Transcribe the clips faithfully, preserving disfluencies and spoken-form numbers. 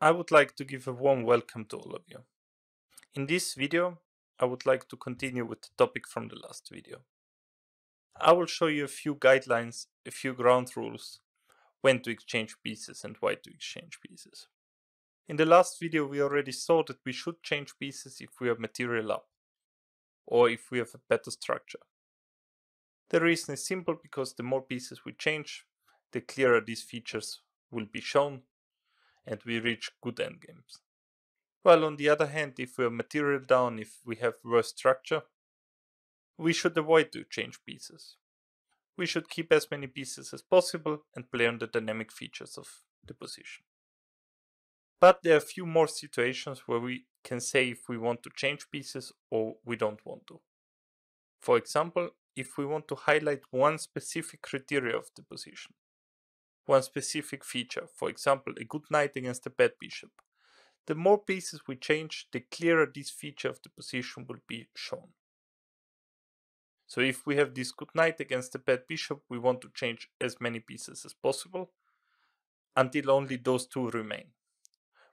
I would like to give a warm welcome to all of you. In this video, I would like to continue with the topic from the last video. I will show you a few guidelines, a few ground rules, when to exchange pieces and why to exchange pieces. In the last video, we already saw that we should change pieces if we have material up, or if we have a better structure. The reason is simple, because the more pieces we change, the clearer these features will be shown, and we reach good endgames. While on the other hand, if we have material down, if we have worse structure, we should avoid to change pieces. We should keep as many pieces as possible and play on the dynamic features of the position. But there are a few more situations where we can say if we want to change pieces or we don't want to. For example, if we want to highlight one specific criteria of the position. One specific feature, for example, a good knight against a bad bishop. The more pieces we change, the clearer this feature of the position will be shown. So if we have this good knight against a bad bishop, we want to change as many pieces as possible until only those two remain.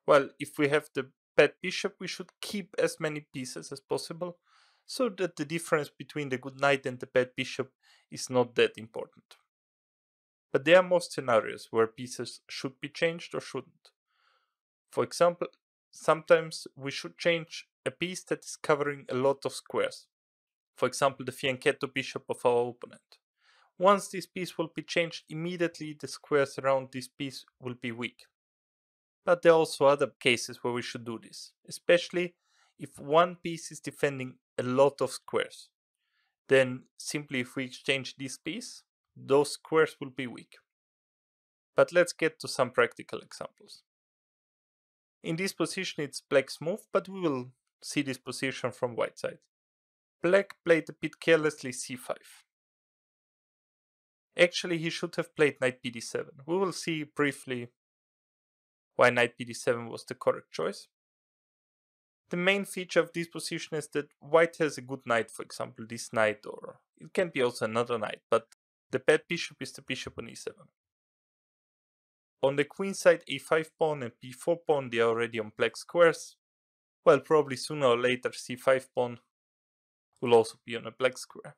Well, if we have the bad bishop, we should keep as many pieces as possible so that the difference between the good knight and the bad bishop is not that important. But there are more scenarios where pieces should be changed or shouldn't. For example, sometimes we should change a piece that is covering a lot of squares. For example, the fianchetto bishop of our opponent. Once this piece will be changed, immediately the squares around this piece will be weak. But there are also other cases where we should do this, especially if one piece is defending a lot of squares. Then simply if we exchange this piece, those squares will be weak. But let's get to some practical examples. In this position it's black's move, but we will see this position from white side. Black played a bit carelessly c five. Actually he should have played knight b d seven. We will see briefly why knight b d seven was the correct choice. The main feature of this position is that white has a good knight, for example this knight, or it can be also another knight, but the bad bishop is the bishop on e seven. On the queen side, a five pawn and b four pawn, they are already on black squares. Well, probably sooner or later c five pawn will also be on a black square.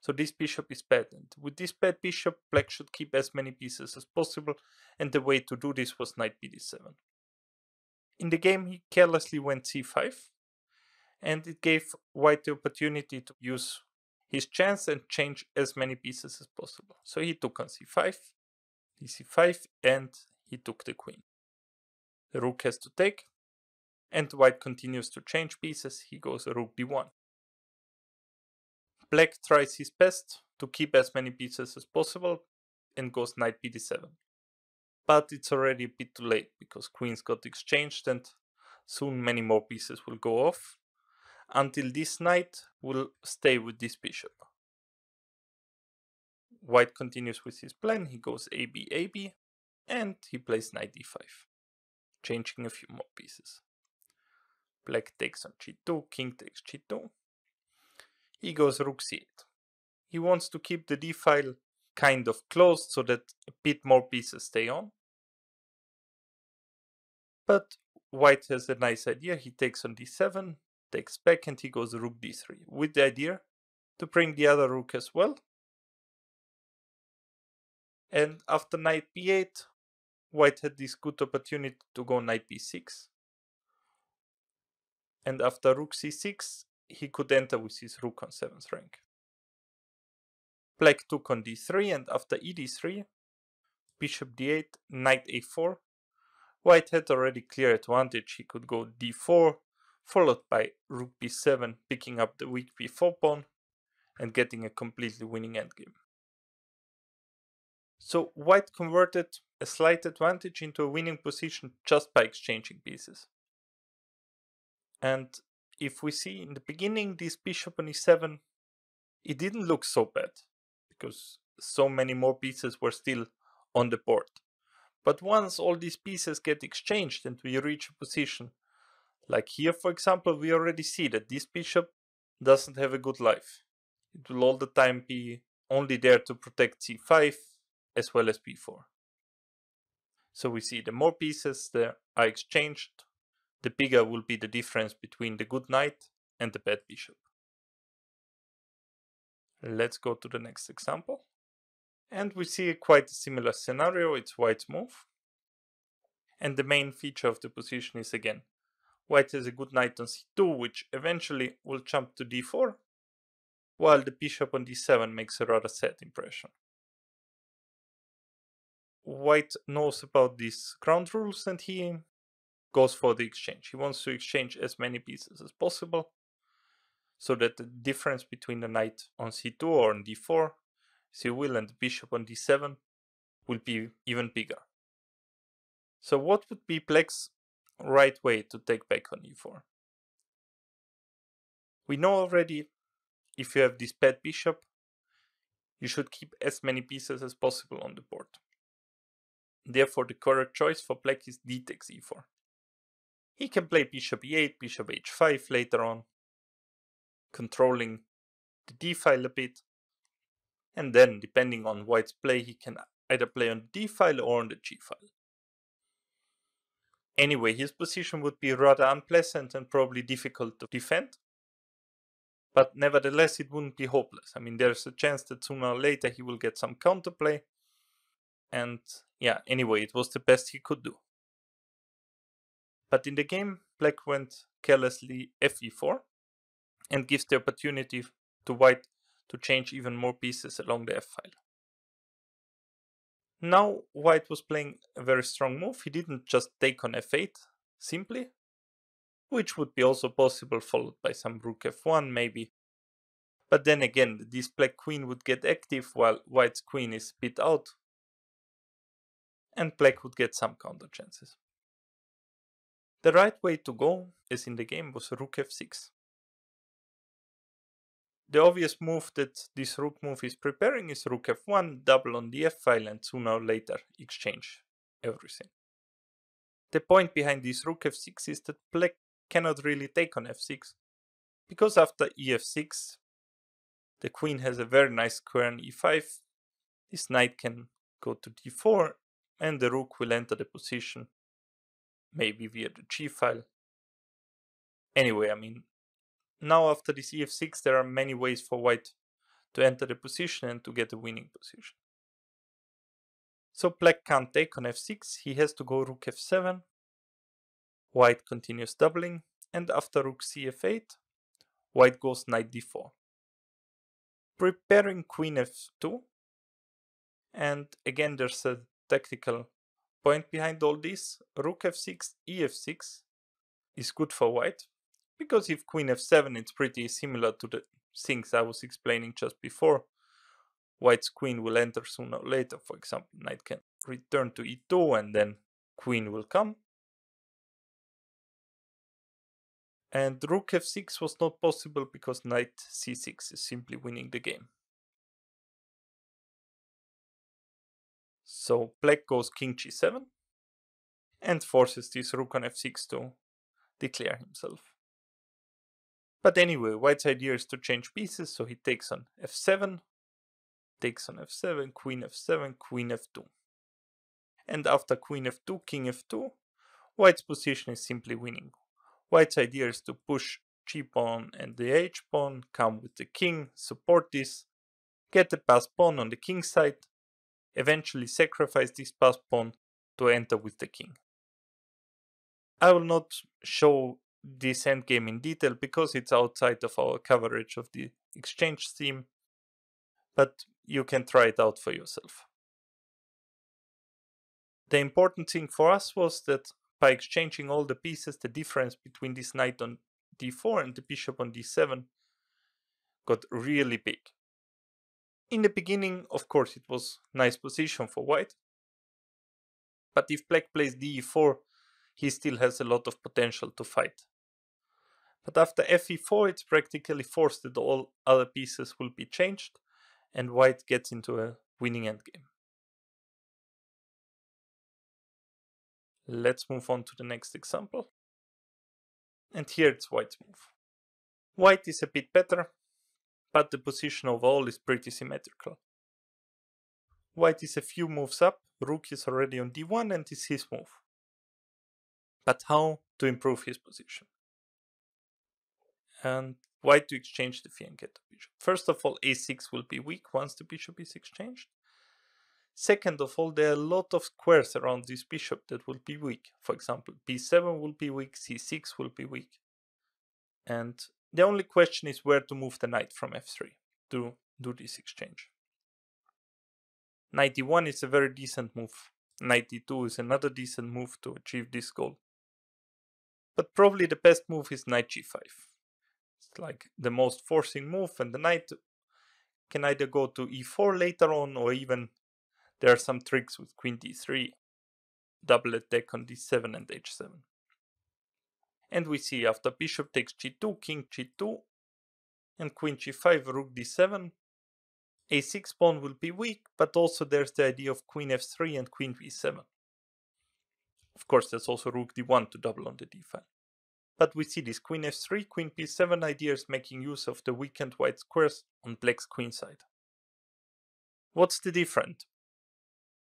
So this bishop is bad, and with this bad bishop black should keep as many pieces as possible, and the way to do this was knight b d seven. In the game he carelessly went c five, and it gave white the opportunity to use his chance and change as many pieces as possible. So he took on c five, d c five, and he took the queen. The rook has to take, and white continues to change pieces. He goes rook d one. Black tries his best to keep as many pieces as possible and goes knight b d seven. But it's already a bit too late because queens got exchanged and soon many more pieces will go off, until this knight will stay with this bishop. White continues with his plan, he goes a b, a b, and he plays knight d five, changing a few more pieces. Black takes on g two, king takes g two, he goes rook c eight. He wants to keep the d-file kind of closed so that a bit more pieces stay on. But white has a nice idea, he takes on d seven, takes back, and he goes rook d three, with the idea to bring the other rook as well. And after knight b eight, white had this good opportunity to go knight b six. And after rook c six, he could enter with his rook on seventh rank. Black took on d three, and after e d three, bishop d eight, knight a four. White had already clear advantage, he could go d four, followed by rook b seven, picking up the weak b four pawn and getting a completely winning endgame. So white converted a slight advantage into a winning position just by exchanging pieces. And if we see in the beginning this bishop on e seven, it didn't look so bad, because so many more pieces were still on the board. But once all these pieces get exchanged and we reach a position like here, for example, we already see that this bishop doesn't have a good life. It will all the time be only there to protect c five as well as b four. So we see the more pieces that are exchanged, the bigger will be the difference between the good knight and the bad bishop. Let's go to the next example. And we see quite a similar scenario, it's white's move. And the main feature of the position is again, white has a good knight on c two, which eventually will jump to d four, while the bishop on d seven makes a rather sad impression. White knows about these ground rules and he goes for the exchange. He wants to exchange as many pieces as possible, so that the difference between the knight on c two or on d four, c-will, and the bishop on d seven will be even bigger. So what would be black's right way to take back on e four? We know already, if you have this bad bishop, you should keep as many pieces as possible on the board. Therefore, the correct choice for black is d takes e four. He can play bishop e eight, bishop h five later on, controlling the d-file a bit, and then, depending on white's play, he can either play on the d-file or on the g-file. Anyway, his position would be rather unpleasant and probably difficult to defend, but nevertheless it wouldn't be hopeless. I mean, there's a chance that sooner or later he will get some counterplay, and yeah, anyway, it was the best he could do. But in the game, black went carelessly f e four and gives the opportunity to white to change even more pieces along the f-file. Now white was playing a very strong move. He didn't just take on f eight simply, which would be also possible, followed by some rook f one maybe. But then again, this black queen would get active while white's queen is bit out, and black would get some counter chances. The right way to go, as in the game, was rook f six. The obvious move that this rook move is preparing is rook f one, double on the f-file, and sooner or later exchange everything. The point behind this rook f six is that black cannot really take on f six, because after e f six, the queen has a very nice square on e five, this knight can go to d four, and the rook will enter the position, maybe via the g-file. Anyway, I mean, now after this e f six, there are many ways for white to enter the position and to get a winning position. So black can't take on f six, he has to go rook f seven, white continues doubling, and after rook c f eight, white goes knight d four. Preparing queen f two, and again there's a tactical point behind all this. Rook f six, e f six is good for white, because if queen f seven, it's pretty similar to the things I was explaining just before. White's queen will enter sooner or later, for example, knight can return to e two and then queen will come. And rook f six was not possible because knight c six is simply winning the game. So black goes king g seven and forces this rook on f six to declare himself. But anyway, white's idea is to change pieces, so he takes on f seven, takes on f seven, queen f seven, queen f two. And after queen f two, king f two, white's position is simply winning. White's idea is to push g-pawn and the h-pawn, come with the king, support this, get the passed pawn on the king side, eventually sacrifice this passed pawn to enter with the king. I will not show this endgame in detail because it's outside of our coverage of the exchange theme, but you can try it out for yourself. The important thing for us was that by exchanging all the pieces, the difference between this knight on d four and the bishop on d seven got really big. In the beginning, of course, it was a nice position for white, but if black plays d e four, he still has a lot of potential to fight. But after f e four, it's practically forced that all other pieces will be changed, and white gets into a winning endgame. Let's move on to the next example. And here it's white's move. White is a bit better, but the position overall is pretty symmetrical. White is a few moves up, Rook is already on d one and it's his move. But how to improve his position? And why to exchange the Fianchetto bishop? First of all, a six will be weak once the bishop is exchanged. Second of all, there are a lot of squares around this bishop that will be weak. For example, b seven will be weak, c six will be weak. And the only question is where to move the knight from f three to do this exchange. Knight d one is a very decent move. Knight d two is another decent move to achieve this goal. But probably the best move is knight g five. It's like the most forcing move, and the knight can either go to e four later on, or even there are some tricks with queen d three, double attack on d seven and h seven. And we see after bishop takes g two, king g two, and queen g five, rook d seven, a six pawn will be weak, but also there's the idea of queen f three and queen b seven. Of course, there's also rook d one to double on the d-file. But we see this queen f three, queen b seven ideas making use of the weakened white squares on black's queen side. What's the difference?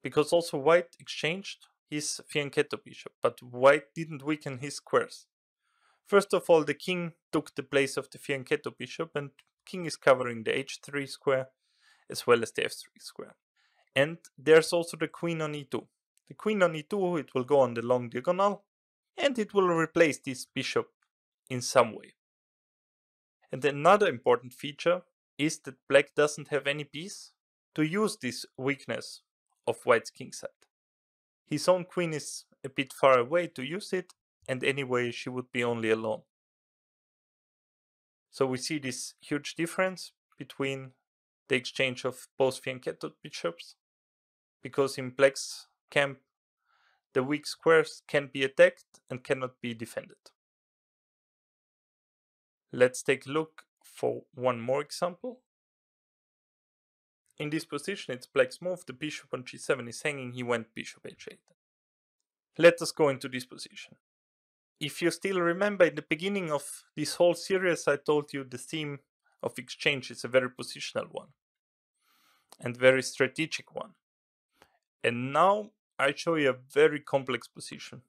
Because also white exchanged his Fianchetto bishop, but white didn't weaken his squares. First of all, the king took the place of the Fianchetto bishop, and king is covering the h three square as well as the f three square. And there's also the queen on e two. The queen on e two, it will go on the long diagonal, and it will replace this bishop in some way. And another important feature is that black doesn't have any piece to use this weakness of white's kingside. His own queen is a bit far away to use it, and anyway she would be only alone. So we see this huge difference between the exchange of both Fianchetto bishops, because in black's camp the weak squares can be attacked and cannot be defended. Let's take a look for one more example. In this position, it's black's move, the bishop on g seven is hanging, he went bishop h eight. Let us go into this position. If you still remember, in the beginning of this whole series I told you the theme of exchange is a very positional one and very strategic one. And now I show you a very complex position.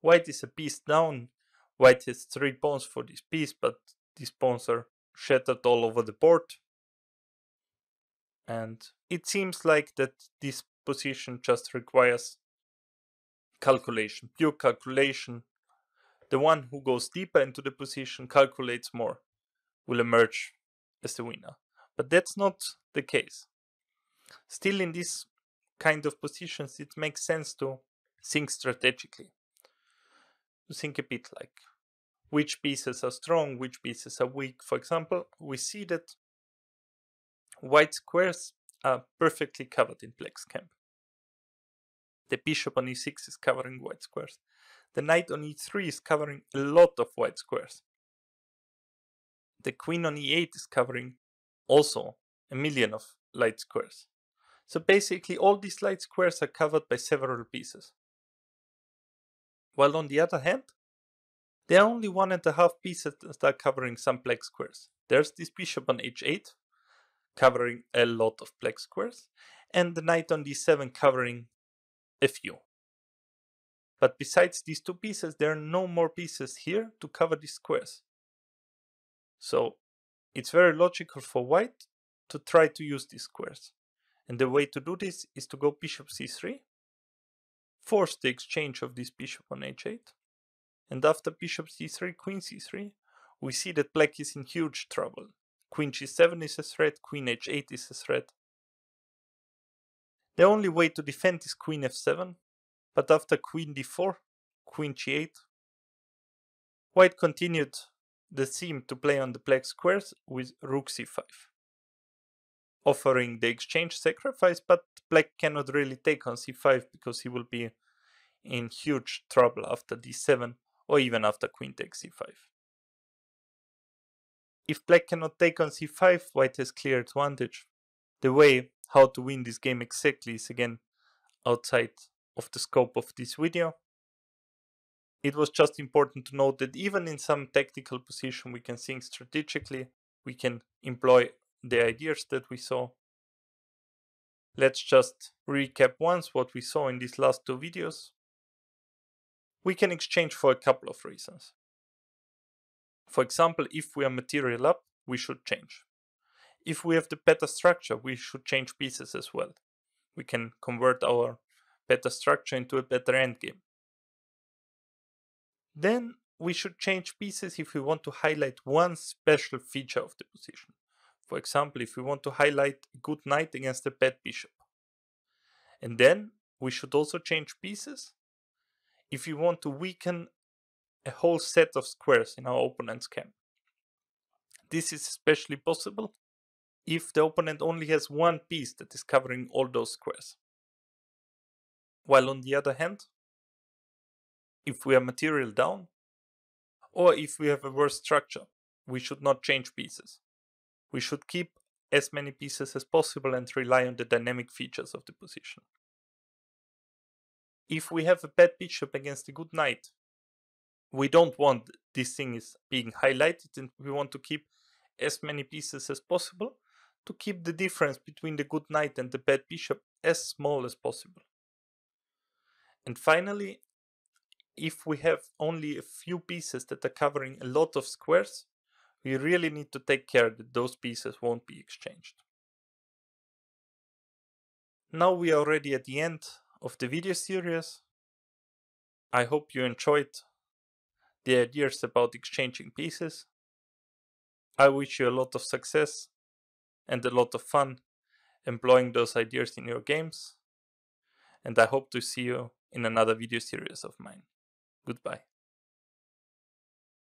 White is a piece down, white has three pawns for this piece, but these pawns are shattered all over the board. And it seems like that this position just requires calculation, pure calculation. The one who goes deeper into the position, calculates more, will emerge as the winner. But that's not the case. Still, in this kind of positions, it makes sense to think strategically. To think a bit like which pieces are strong, which pieces are weak. For example, we see that white squares are perfectly covered in black's camp. The bishop on e six is covering white squares. The knight on e three is covering a lot of white squares. The queen on e eight is covering also a million of light squares. So basically all these light squares are covered by several pieces. While on the other hand, there are only one and a half pieces that are covering some black squares. There's this bishop on h eight, covering a lot of black squares, and the knight on d seven covering a few. But besides these two pieces, there are no more pieces here to cover these squares. So it's very logical for white to try to use these squares. And the way to do this is to go bishop c three, force the exchange of this bishop on h eight, and after bishop c three, queen c three, we see that black is in huge trouble. Queen g seven is a threat, queen h eight is a threat. The only way to defend is queen f seven, but after queen d four, queen g eight, white continued the theme to play on the black squares with rook c five, offering the exchange sacrifice, but black cannot really take on c five because he will be in huge trouble after d seven or even after queen takes c five. If black cannot take on c five, white has clear advantage. The way how to win this game exactly is again outside of the scope of this video. It was just important to note that even in some tactical position we can think strategically, we can employ the ideas that we saw. Let's just recap once what we saw in these last two videos. We can exchange for a couple of reasons. For example, if we are material up, we should change. If we have the beta structure, we should change pieces as well. We can convert our beta structure into a better endgame. Then we should change pieces if we want to highlight one special feature of the position. For example, if we want to highlight a good knight against a bad bishop. And then we should also change pieces if we want to weaken a whole set of squares in our opponent's camp. This is especially possible if the opponent only has one piece that is covering all those squares. While on the other hand, if we are material down, or if we have a worse structure, we should not change pieces. We should keep as many pieces as possible and rely on the dynamic features of the position. If we have a bad bishop against a good knight, we don't want this thing is being highlighted, and we want to keep as many pieces as possible to keep the difference between the good knight and the bad bishop as small as possible. And finally, if we have only a few pieces that are covering a lot of squares, we really need to take care that those pieces won't be exchanged. Now we are already at the end of the video series. I hope you enjoyed the ideas about exchanging pieces. I wish you a lot of success and a lot of fun employing those ideas in your games, and I hope to see you in another video series of mine. Goodbye.